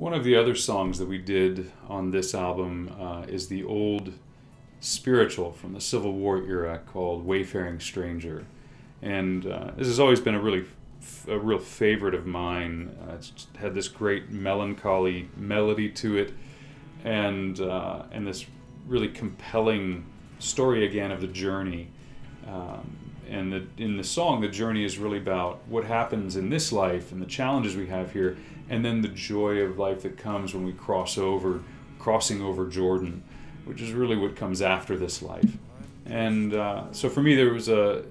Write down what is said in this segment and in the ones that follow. One of the other songs that we did on this album is the old spiritual from the Civil War era called Wayfaring Stranger. And this has always been a real favorite of mine. It's had this great melancholy melody to it, and this really compelling story again of the journey. In the song, the journey is really about what happens in this life and the challenges we have here, and then the joy of life that comes when we crossing over Jordan, which is really what comes after this life. And so for me, there was a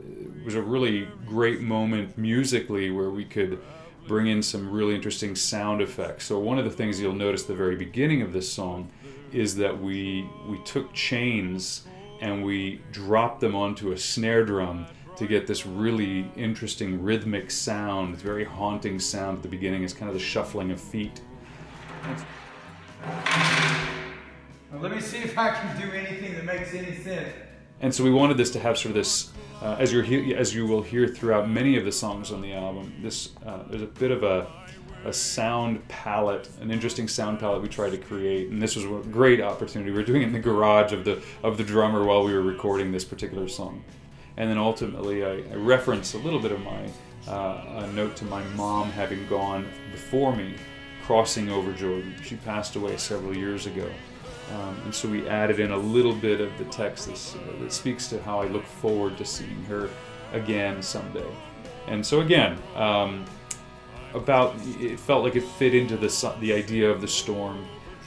really great moment musically where we could bring in some really interesting sound effects. So one of the things you'll notice at the very beginning of this song is that we took chains and we dropped them onto a snare drum to get this really interesting rhythmic sound. It's a very haunting sound at the beginning. It's kind of the shuffling of feet. Well, let me see if I can do anything that makes any sense. And so we wanted this to have sort of this, as you will hear throughout many of the songs on the album, this there's a bit of a sound palette, an interesting sound palette we tried to create, and this was a great opportunity. We were doing it in the garage of the drummer while we were recording this particular song. And then ultimately I referenced a little bit of my a note to my mom having gone before me, crossing over Jordan. She passed away several years ago. And so we added in a little bit of the text that speaks to how I look forward to seeing her again someday. And so again, it felt like it fit into the idea of the storm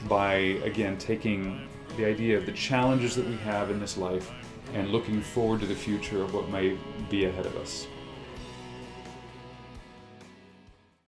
by, again, taking the idea of the challenges that we have in this life and looking forward to the future of what may be ahead of us.